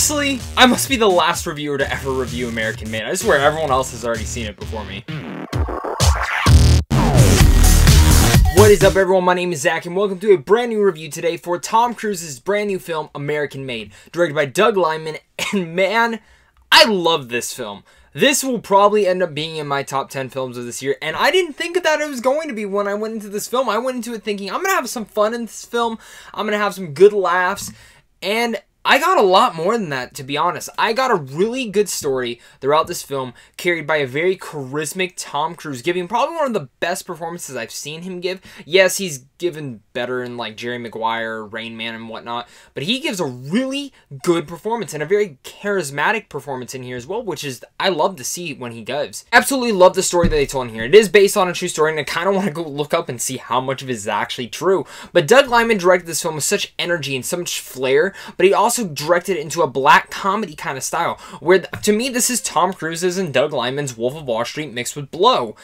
Honestly, I must be the last reviewer to ever review American Made. I swear everyone else has already seen it before me. What is up, everyone? My name is Zach and welcome to a brand new review today for Tom Cruise's brand new film, American Made, directed by Doug Liman, and man, I love this film. This will probably end up being in my top 10 films of this year, and I didn't think that it was going to be when I went into this film. I went into it thinking, I'm going to have some fun in this film, I'm going to have some good laughs, and I got a lot more than that, to be honest. I got a really good story throughout this film, carried by a very charismatic Tom Cruise, giving probably one of the best performances I've seen him give. Yes, he's given better in like Jerry Maguire, Rain Man, and whatnot, but he gives a really good performance and a very charismatic performance in here as well, which is, I love to see when he does. Absolutely love the story that they told in here. It is based on a true story, and I kind of want to go look up and see how much of it is actually true. But Doug Liman directed this film with such energy and so much flair, but he also directed it into a black comedy kind of style, where to me this is Tom Cruise's and Doug Liman's Wolf of Wall Street mixed with Blow.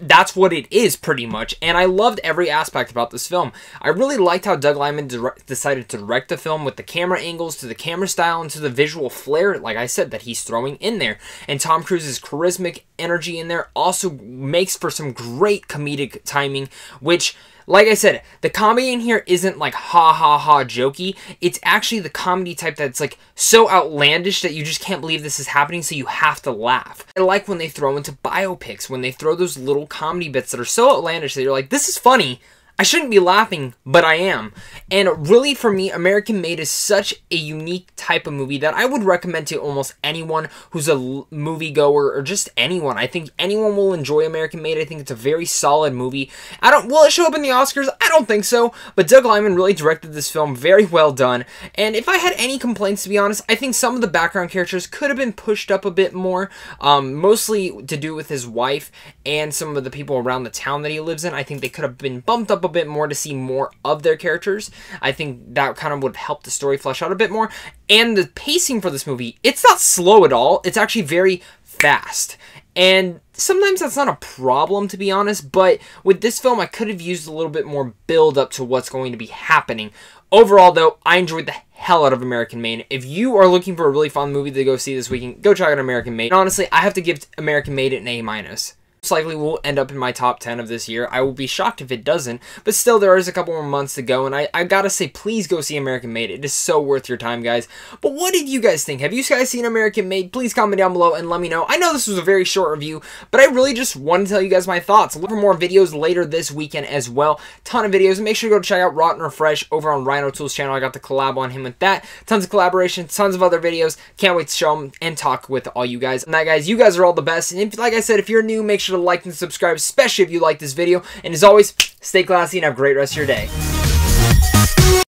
That's what it is, pretty much, and I loved every aspect about this film. I really liked how Doug Liman decided to direct the film, with the camera angles, to the camera style, and to the visual flair, like I said, that he's throwing in there. And Tom Cruise's charismatic energy in there also makes for some great comedic timing, which, like I said, the comedy in here isn't like ha ha ha jokey. It's actually the comedy type that's like so outlandish that you just can't believe this is happening, so you have to laugh. I like when they throw into biopics, when they throw those little comedy bits that are so outlandish that you're like, this is funny. I shouldn't be laughing, but I am. And really, for me, American Made is such a unique type of movie that I would recommend to almost anyone who's a moviegoer, or just anyone. I think anyone will enjoy American Made. I think it's a very solid movie. Will it show up in the Oscars? I don't think so. But Doug Liman really directed this film very well done. And if I had any complaints, to be honest, I think some of the background characters could have been pushed up a bit more, mostly to do with his wife and some of the people around the town that he lives in. I think they could have been bumped up a bit more to see more of their characters. I think that kind of would help the story flesh out a bit more. And the pacing for this movie, it's not slow at all. It's actually very fast. And sometimes that's not a problem, to be honest, but with this film, I could have used a little bit more build up to what's going to be happening. Overall, though, I enjoyed the hell out of American Made. If you are looking for a really fun movie to go see this weekend, go check out American Made. And honestly, I have to give American Made an A-. Most likely will end up in my top 10 of this year. I will be shocked if it doesn't, but still, there is a couple more months to go, and I gotta say, please go see American Made. It is so worth your time, guys. But what did you guys think? Have you guys seen American Made? Please comment down below and let me know. I know this was a very short review, but I really just want to tell you guys my thoughts. Look for more videos later this weekend as well. Ton of videos. Make sure to go check out Rotten Refresh over on Rhino Tools channel. I got the collab on him with that. Tons of collaborations, tons of other videos. Can't wait to show them and talk with all you guys. And that, guys, you guys are all the best. And if, like I said, if you're new, make sure to like and subscribe, especially if you like this video. And as always, stay classy and have a great rest of your day.